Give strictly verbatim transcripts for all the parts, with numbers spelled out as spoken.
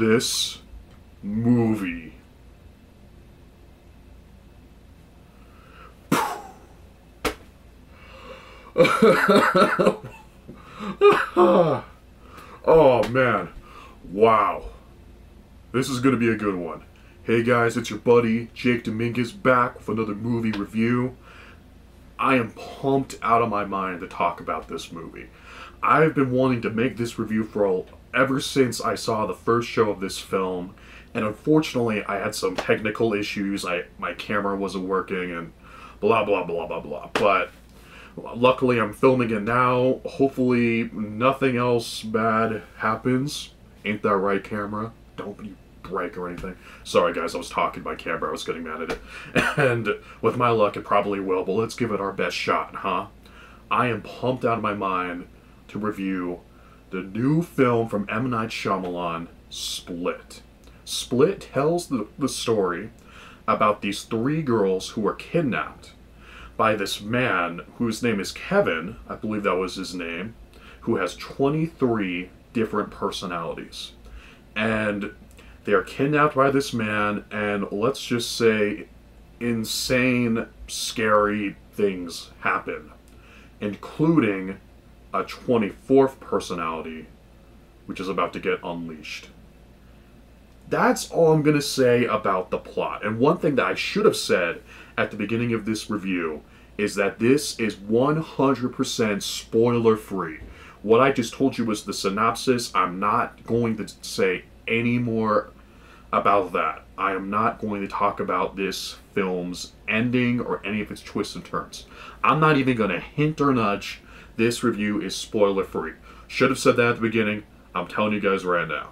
this movie. Oh man, wow, this is gonna be a good one. Hey guys, it's your buddy Jake Dominguez back with another movie review. I am pumped out of my mind to talk about this movie. I've been wanting to make this review for all, ever since I saw the first show of this film, and unfortunately I had some technical issues. I my camera wasn't working and blah blah blah blah blah, but luckily I'm filming it now. Hopefully nothing else bad happens. Ain't that right, camera? Don't you break or anything. Sorry guys, I was talking to my camera, I was getting mad at it. And with my luck it probably will, but let's give it our best shot, huh? I am pumped out of my mind to review the new film from M. Night Shyamalan, Split. Split tells the, the story about these three girls who were kidnapped by this man whose name is Kevin, I believe that was his name, who has twenty-three different personalities. And they are kidnapped by this man, and let's just say insane, scary things happen, including a twenty-fourth personality, which is about to get unleashed. That's all I'm going to say about the plot. And one thing that I should have said at the beginning of this review is that this is one hundred percent spoiler-free. What I just told you was the synopsis. I'm not going to say any more about that. I am not going to talk about this film's ending or any of its twists and turns. I'm not even going to hint or nudge. This review is spoiler-free. Should have said that at the beginning. I'm telling you guys right now.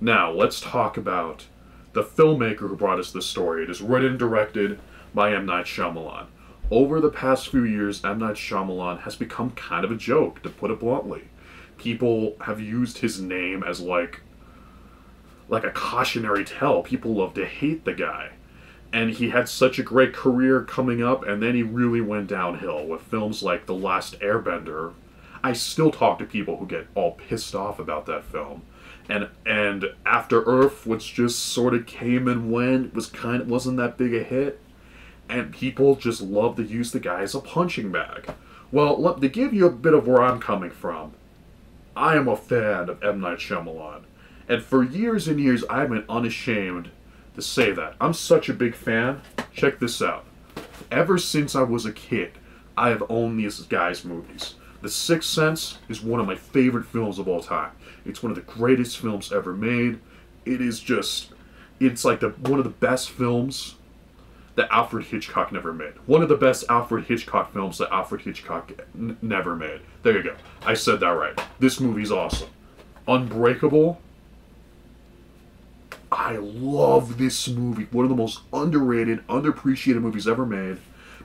Now, let's talk about the filmmaker who brought us this story. It is written and directed by M. Night Shyamalan. Over the past few years, M. Night Shyamalan has become kind of a joke, to put it bluntly. People have used his name as like, like a cautionary tale. People love to hate the guy. And he had such a great career coming up, and then he really went downhill with films like The Last Airbender. I still talk to people who get all pissed off about that film. And and After Earth, which just sort of came and went, was kind of, wasn't that big a hit, and people just love to use the guy as a punching bag. Well, let, to give you a bit of where I'm coming from, I am a fan of M. Night Shyamalan, and for years and years I've been unashamed to say that. I'm such a big fan. Check this out. Ever since I was a kid, I have owned these guys' movies. The Sixth Sense is one of my favorite films of all time. It's one of the greatest films ever made. It is just, it's like the one of the best films that Alfred Hitchcock never made. One of the best Alfred Hitchcock films that Alfred Hitchcock n never made. There you go. I said that right. This movie's awesome. Unbreakable. I love this movie. One of the most underrated, underappreciated movies ever made.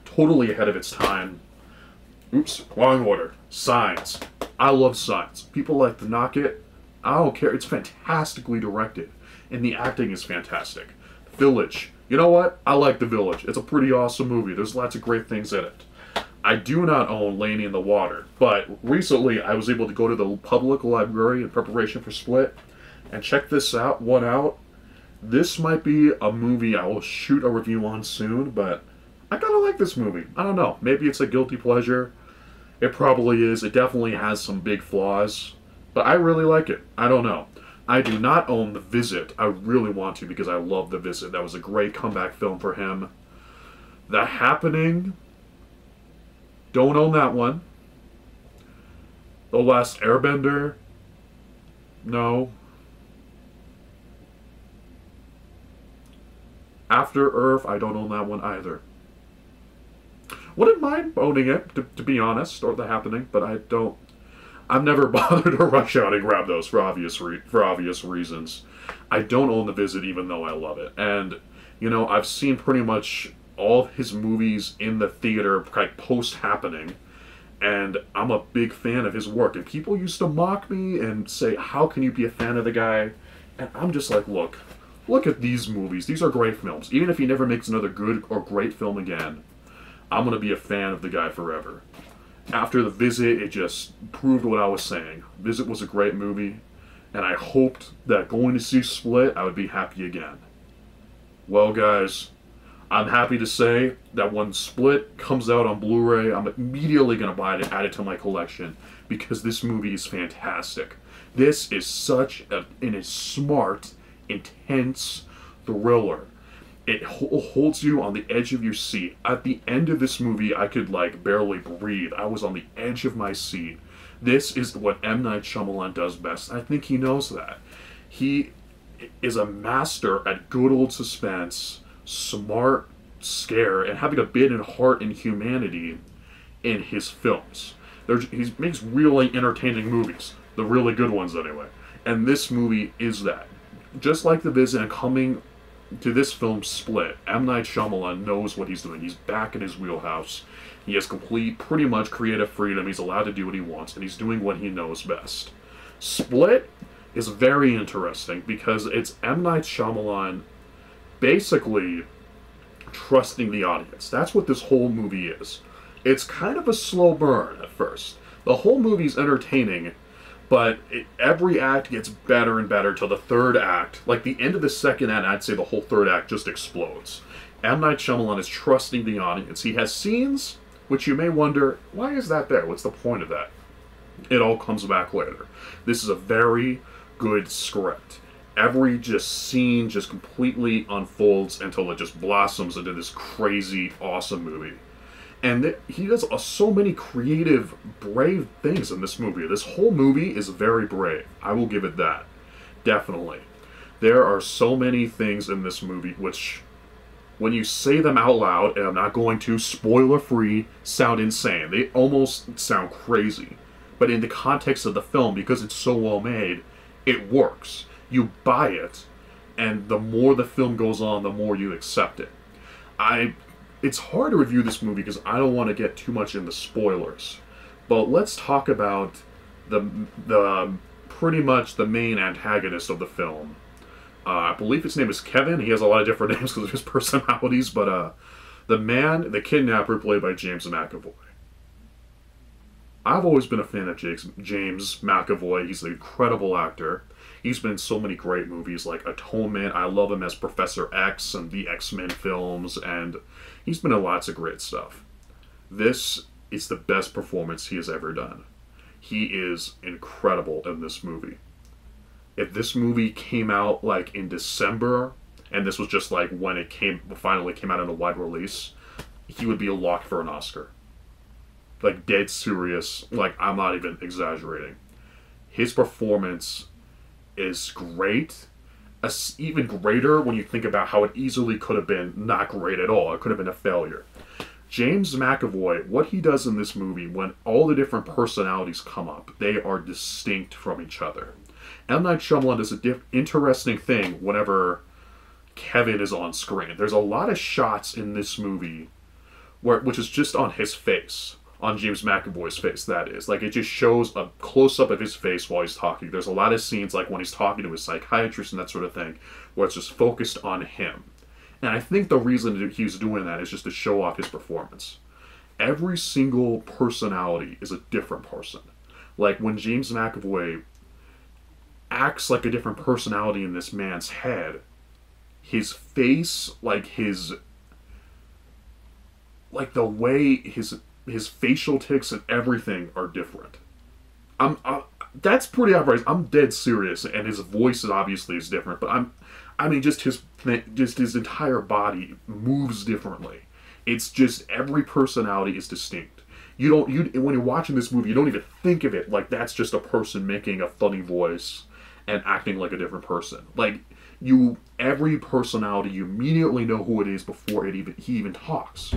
Totally ahead of its time. Oops, wrong order. Signs. I love Signs. People like to knock it. I don't care. It's fantastically directed. And the acting is fantastic. Village. You know what? I like The Village. It's a pretty awesome movie. There's lots of great things in it. I do not own Lady in the Water. But recently, I was able to go to the public library in preparation for Split. And check this out. One out. This might be a movie I will shoot a review on soon, but I kind of like this movie. I don't know. Maybe it's a guilty pleasure. It probably is. It definitely has some big flaws, but I really like it. I don't know. I do not own The Visit. I really want to because I love The Visit. That was a great comeback film for him. The Happening. Don't own that one. The Last Airbender. No. After Earth, I don't own that one either. Wouldn't mind owning it, to, to be honest, or The Happening, but I don't. I've never bothered to rush out and grab those for obvious re for obvious reasons. I don't own The Visit, even though I love it. And, you know, I've seen pretty much all of his movies in the theater, like post-Happening, and I'm a big fan of his work. And people used to mock me and say, how can you be a fan of the guy? And I'm just like, look. Look at these movies. These are great films. Even if he never makes another good or great film again, I'm going to be a fan of the guy forever. After The Visit, it just proved what I was saying. Visit was a great movie. and I hoped that going to see Split, I would be happy again. Well, guys, I'm happy to say that when Split comes out on Blu-ray, I'm immediately going to buy it and add it to my collection, because this movie is fantastic. This is such a, and a smart, intense thriller. It holds you on the edge of your seat. At the end of this movie, I could like barely breathe. I was on the edge of my seat. This is what M. Night Shyamalan does best. I think he knows that. He is a master at good old suspense, smart scare, and having a bit of heart and humanity in his films. There's, he makes really entertaining movies, the really good ones anyway. And this movie is that. Just like The Visit and coming to this film Split, M. Night Shyamalan knows what he's doing. He's back in his wheelhouse. He has complete, pretty much creative freedom. He's allowed to do what he wants, and he's doing what he knows best. Split is very interesting because it's M. Night Shyamalan basically trusting the audience. That's what this whole movie is. It's kind of a slow burn at first. The whole movie's entertaining, but it, every act gets better and better till the third act. Like the end of the second act, I'd say the whole third act just explodes. M. Night Shyamalan is trusting the audience. He has scenes which you may wonder, why is that there? What's the point of that? It all comes back later. This is a very good script. Every just scene just completely unfolds until it just blossoms into this crazy, awesome movie. And that he does uh, so many creative, brave things in this movie. This whole movie is very brave. I will give it that. Definitely. There are so many things in this movie which, when you say them out loud, and I'm not going to, spoiler-free, sound insane. They almost sound crazy. But in the context of the film, because it's so well made, it works. You buy it, and the more the film goes on, the more you accept it. I... It's hard to review this movie because I don't want to get too much into spoilers. But let's talk about the the pretty much the main antagonist of the film. Uh, I believe his name is Kevin. He has a lot of different names because of his personalities. But uh, the man, the kidnapper, played by James McAvoy. I've always been a fan of James McAvoy. He's an incredible actor. He's been in so many great movies like Atonement. I love him as Professor X and the X-Men films, and he's been in lots of great stuff. This is the best performance he has ever done. He is incredible in this movie. If this movie came out like in December, and this was just like when it came finally came out in a wide release, he would be locked for an Oscar. Like dead serious, like I'm not even exaggerating. His performance is great, even greater when you think about how it easily could have been not great at all. It could have been a failure. James McAvoy, what he does in this movie, when all the different personalities come up, they are distinct from each other. M. Night Shyamalan does an interesting thing whenever Kevin is on screen. There's a lot of shots in this movie where, which is just on his face. On James McAvoy's face, that is. Like, it just shows a close-up of his face while he's talking. There's a lot of scenes, like, when he's talking to his psychiatrist and that sort of thing, where it's just focused on him. And I think the reason he's doing that is just to show off his performance. Every single personality is a different person. Like, when James McAvoy acts like a different personality in this man's head, his face, like, his... Like, the way his... his facial tics and everything are different. I'm, I'm that's pretty obvious. I'm dead serious, and his voice is obviously is different. But I'm, I mean, just his just his entire body moves differently. It's just every personality is distinct. You don't you when you're watching this movie, you don't even think of it like that's just a person making a funny voice and acting like a different person. Like you, every personality, you immediately know who it is before it even he even talks.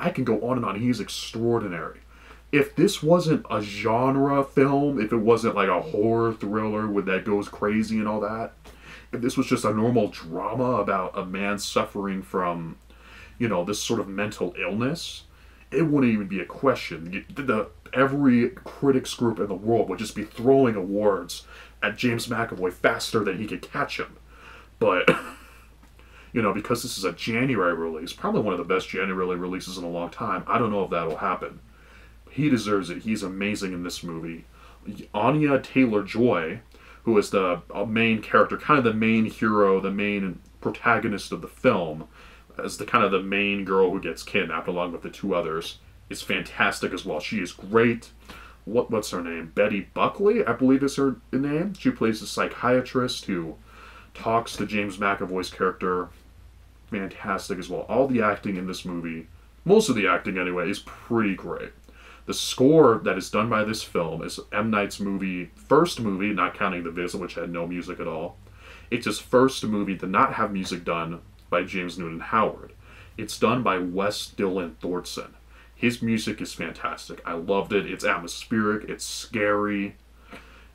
I can go on and on. He's extraordinary. If this wasn't a genre film, if it wasn't like a horror thriller with that goes crazy and all that, if this was just a normal drama about a man suffering from, you know, this sort of mental illness, it wouldn't even be a question. The, the, every critics group in the world would just be throwing awards at James McAvoy faster than he could catch him. But... You know, because this is a January release, probably one of the best January releases in a long time. I don't know if that'll happen. He deserves it. He's amazing in this movie. Anya Taylor-Joy, who is the main character, kind of the main hero, the main protagonist of the film, as the kind of the main girl who gets kidnapped along with the two others, is fantastic as well. She is great. What what's her name? Betty Buckley, I believe is her name. She plays a psychiatrist who talks to James McAvoy's character. Fantastic as well. All the acting in this movie, most of the acting anyway, is pretty great. The score that is done by this film is M. Night's movie, first movie, not counting The Visit, which had no music at all. It's his first movie to not have music done by James Newton Howard. It's done by West Dylan Thordson. His music is fantastic. I loved it. It's atmospheric. It's scary.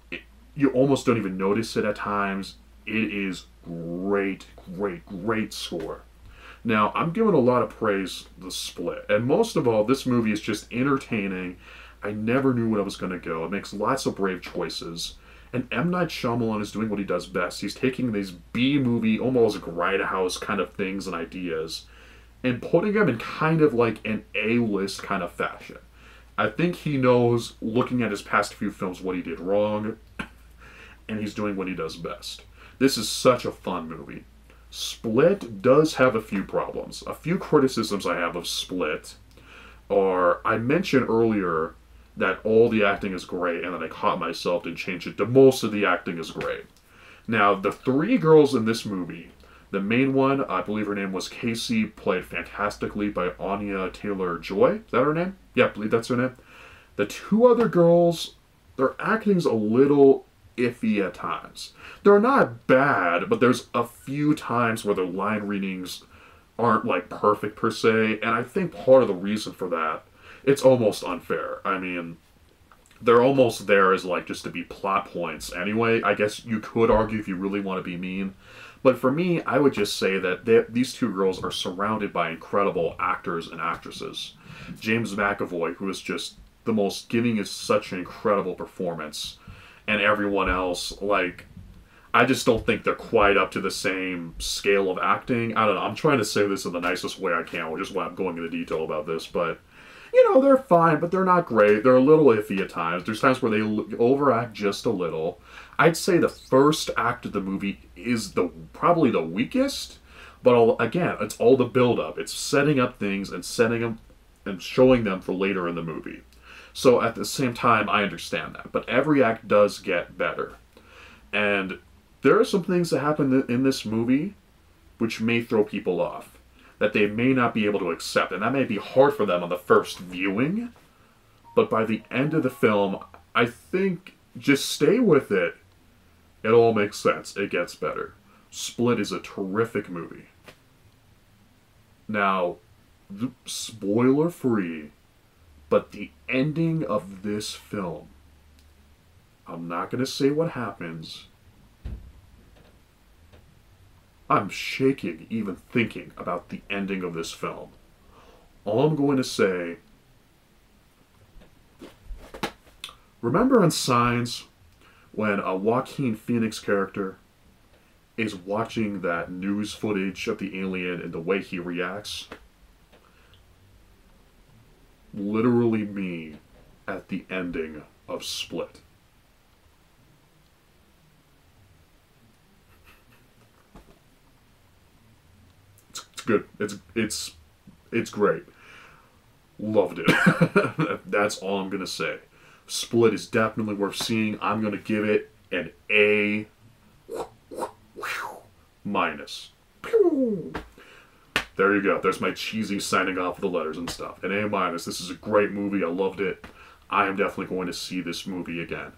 It, you almost don't even notice it at times. It is great, great, great score. Now, I'm giving a lot of praise to Split. And most of all, this movie is just entertaining. I never knew where I was going to go. It makes lots of brave choices. And M. Night Shyamalan is doing what he does best. He's taking these B-movie, almost grindhouse kind of things and ideas, and putting them in kind of like an A-list kind of fashion. I think he knows, looking at his past few films, what he did wrong, and he's doing what he does best. This is such a fun movie. Split does have a few problems. A few criticisms I have of Split are, I mentioned earlier that all the acting is great, and then I caught myself and changed it to most of the acting is great. Now, the three girls in this movie, the main one, I believe her name was Casey, played fantastically by Anya Taylor-Joy. Is that her name? Yeah, I believe that's her name. The two other girls, their acting's a little iffy at times. They're not bad, but there's a few times where their line readings aren't like perfect per se, and I think part of the reason for that, it's almost unfair. I mean, they're almost there as like just to be plot points anyway. I guess you could argue if you really want to be mean, but for me, I would just say that they, these two girls are surrounded by incredible actors and actresses. James McAvoy, who is just the most giving, is such an incredible performance. And everyone else, like, I just don't think they're quite up to the same scale of acting. I don't know, I'm trying to say this in the nicest way I can, which is why I'm going into detail about this, but, you know, they're fine, but they're not great. They're a little iffy at times. There's times where they overact just a little. I'd say the first act of the movie is the probably the weakest, but all, again, it's all the build-up. It's setting up things and setting them and showing them for later in the movie. So at the same time, I understand that. But every act does get better. And there are some things that happen in this movie which may throw people off, that they may not be able to accept. And that may be hard for them on the first viewing. But by the end of the film, I think just stay with it. It all makes sense. It gets better. Split is a terrific movie. Now, spoiler-free, but the ending of this film, I'm not going to say what happens. I'm shaking even thinking about the ending of this film. All I'm going to say, remember in Signs when a Joaquin Phoenix character is watching that news footage of the alien and the way he reacts? Literally me at the ending of Split. It's, it's good. It's it's it's great. Loved it. That's all I'm gonna say. Split is definitely worth seeing. I'm gonna give it an A minus. There you go. There's my cheesy signing off of the letters and stuff. An A minus. This is a great movie. I loved it. I am definitely going to see this movie again.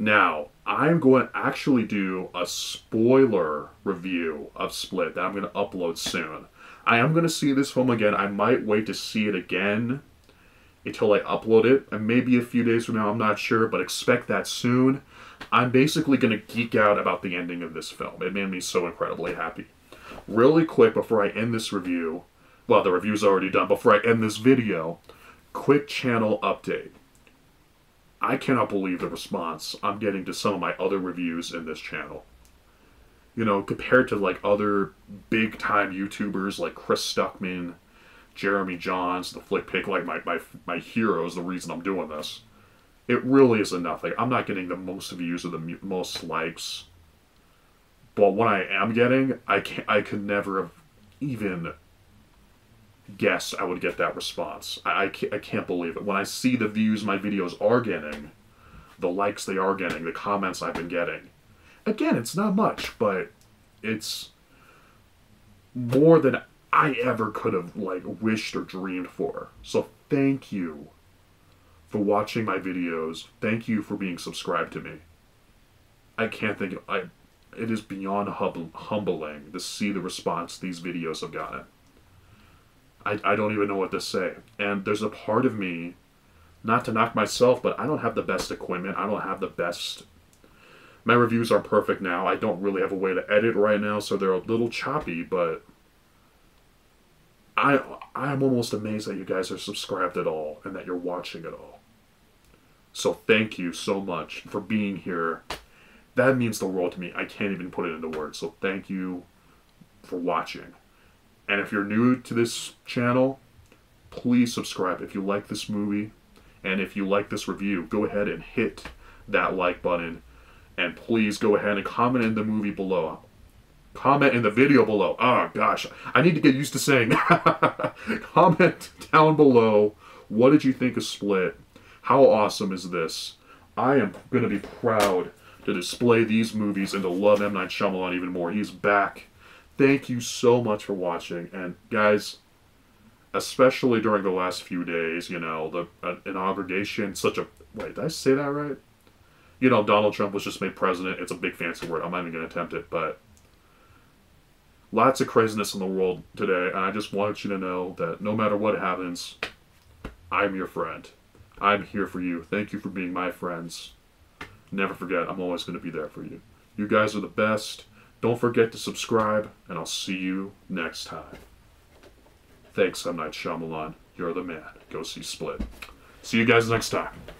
Now, I'm going to actually do a spoiler review of Split that I'm going to upload soon. I am going to see this film again. I might wait to see it again until I upload it. And maybe a few days from now, I'm not sure, but expect that soon. I'm basically going to geek out about the ending of this film. It made me so incredibly happy. Really quick before I end this review, well, the review's already done, before I end this video, quick channel update. I cannot believe the response I'm getting to some of my other reviews in this channel. You know, compared to like other big time YouTubers like Chris Stuckman, Jeremy Johns, the Flick Pick, like my, my, my heroes, the reason I'm doing this. It really is a nothing. I'm not getting the most views or the most likes. But what I am getting, I can't, I could never have even guessed I would get that response. I, I, can't, I can't believe it. When I see the views my videos are getting, the likes they are getting, the comments I've been getting. Again, it's not much, but it's more than I ever could have like wished or dreamed for. So thank you for watching my videos. Thank you for being subscribed to me. I can't think of... I, it is beyond hum humbling to see the response these videos have gotten. I, I don't even know what to say. And there's a part of me, not to knock myself, but I don't have the best equipment. I don't have the best... My reviews aren't perfect now. I don't really have a way to edit right now, so they're a little choppy, but... I, I'm almost amazed that you guys are subscribed at all and that you're watching at all. So thank you so much for being here. That means the world to me. I can't even put it into words. So thank you for watching. And if you're new to this channel, please subscribe. If you like this movie and if you like this review, go ahead and hit that like button. And please go ahead and comment in the movie below. Comment in the video below. Oh, gosh. I need to get used to saying that. Comment down below. What did you think of Split? How awesome is this? I am going to be proud to display these movies and to love M. Night Shyamalan even more. He's back. Thank you so much for watching. And, guys, especially during the last few days, you know, the uh, inauguration, such a... Wait, did I say that right? You know, Donald Trump was just made president. It's a big fancy word. I'm not even going to attempt it, but... Lots of craziness in the world today, and I just want you to know that no matter what happens, I'm your friend. I'm here for you. Thank you for being my friends. Never forget, I'm always going to be there for you. You guys are the best. Don't forget to subscribe, and I'll see you next time. Thanks, M. Night Shyamalan. You're the man. Go see Split. See you guys next time.